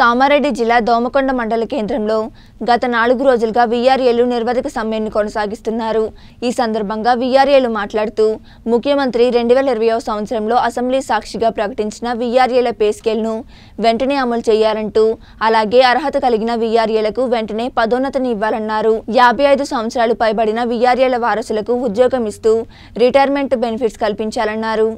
కామారెడ్డి జిల్లా దోమకొండ మండల కేంద్రంలో గత 4 రోజులుగా విఆర్ఏలు నిర్వధిక సమ్మెను కొనసాగిస్తున్నారు। ఈ సందర్భంగా విఆర్ఏలు మాట్లాడుతూ ముఖ్యమంత్రి 2020వ సంవత్సరంలో అసెంబ్లీ సాక్షిగా ప్రకటించిన విఆర్ఏల పే స్కేల్‌ను వెంటనే అమలు చేయాలంటూ అలాగే అర్హత కలిగిన విఆర్ఏలకు వెంటనే పదోన్నతిని ఇవ్వాలన్నారు। 55 సంవత్సరాలు పైబడిన విఆర్ఏల వారసులకు ఉద్యోగం ఇస్తూ రిటైర్మెంట్ బెనిఫిట్స్ కల్పించాలన్నారు।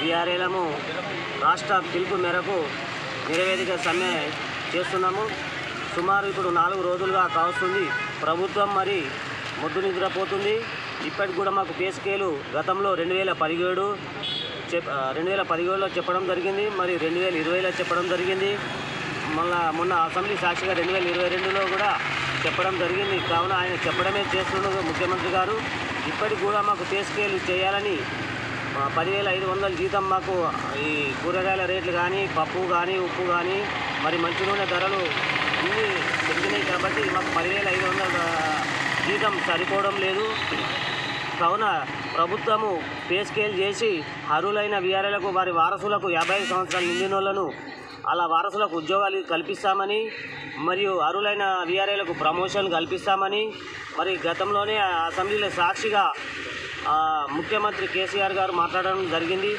విఆర్ఏలము రాష్ట్ర పిలుపు మేరకు నిరవేదిక సమ్మె చేస్తున్నాము। సుమారు ఇప్పుడు 4 రోజులుగా కావస్తుంది। ప్రభుత్వం మరి ముద్దు నిద్రపోతుంది। ఇప్పటికి కూడా మాకు పే స్కేలు గతంలో 2017లో చెప్పడం జరిగింది, మరి 2020లో చెప్పడం జరిగింది, మళ్ళీ మొన్న అసెంబ్లీ సాక్షిగా 2022లో కూడా చెప్పడం జరిగింది। కావున ఆయన చెప్పడమే చేస్తున్నారు ముఖ్యమంత్రి గారు। ఇప్పటికి కూడా మాకు పే స్కేలు చేయాలని 10,500 జీతం మాకు ఈ కూరగాయల రేట్లు కానీ పప్పు కానీ ఉప్పు కానీ మరి మంచి నూనె ధరలు ఇవి పెరిగినాయి కాబట్టి మాకు 10,500 జీతం సరిపోవడం లేదు। కావున ప్రభుత్వము పే స్కేల్ చేసి అర్హులైన విఆర్ఏలకు వారి వారసులకు 55 సంవత్సరాలు నిండిన వాళ్ళను అలా వారసులకు ఉద్యోగాలు కల్పిస్తామని మరియు అర్హులైన విఆర్ఏలకు ప్రమోషన్ కల్పిస్తామని మరి గతంలోనే అసెంబ్లీలో సాక్షిగా ముఖ్యమంత్రి కేసీఆర్ గారు మాట్లాడడం జరిగింది।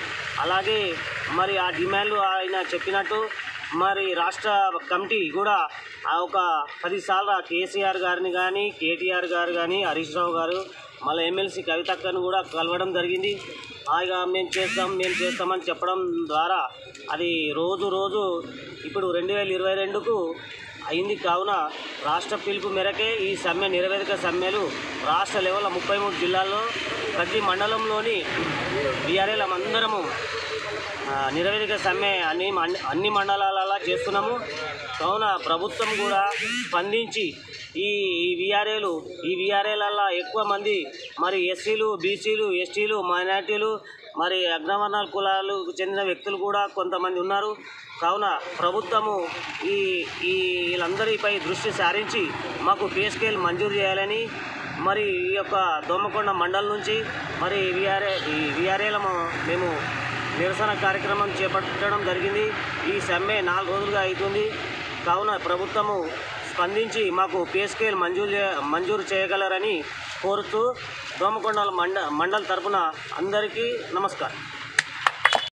అలాగే మరి ఆ డిమాండ్లు ఆయన చెప్పినట్టు మరి రాష్ట్ర కమిటీ కూడా ఒక 10 సార్లు కేసీఆర్ గారిని కానీ కేటీఆర్ గారు కానీ హరీష్ రావు గారు మళ్ళీ ఎమ్మెల్సీ కవితక్కను కూడా కలవడం జరిగింది। హాయిగా మేము చేస్తామని చెప్పడం ద్వారా అది రోజు ఇప్పుడు 2022కు అయింది। కావున రాష్ట్ర పిలుపు మేరకే ఈ సమ్మె నిరవేదిక సమ్మెలు రాష్ట్ర లెవెల్లో 33 జిల్లాల్లో ప్రతి మండలంలోని విఆర్ఏల అందరము నిరవేదిక సమ్మె అన్ని మండలాలలో చేస్తున్నాము। కావున ప్రభుత్వం కూడా స్పందించి ఈ విఆర్ఏలలో ఎక్కువ మంది మరి ఎస్సీలు బీసీలు ఎస్టీలు మైనార్టీలు మరి అగ్రవర్ణాల కులాలకు చెందిన వ్యక్తులు కూడా కొంతమంది ఉన్నారు। కావున ప్రభుత్వము వీళ్ళందరిపై దృష్టి సారించి మాకు పే స్కేల్ మంజూరు చేయాలని మరి ఈ యొక్క దోమకొండ మండలం నుంచి మరి విఆర్ఏలము మేము నిరసన కార్యక్రమం చేపట్టడం జరిగింది। ఈ సమ్మె 4 రోజులుగా అవుతుంది। కావున ప్రభుత్వము స్పందించి మాకు పే స్కేల్ మంజూరు చేయగలరని కోరుతూ దోమకొండ మండల తరపున అందరికీ నమస్కారం।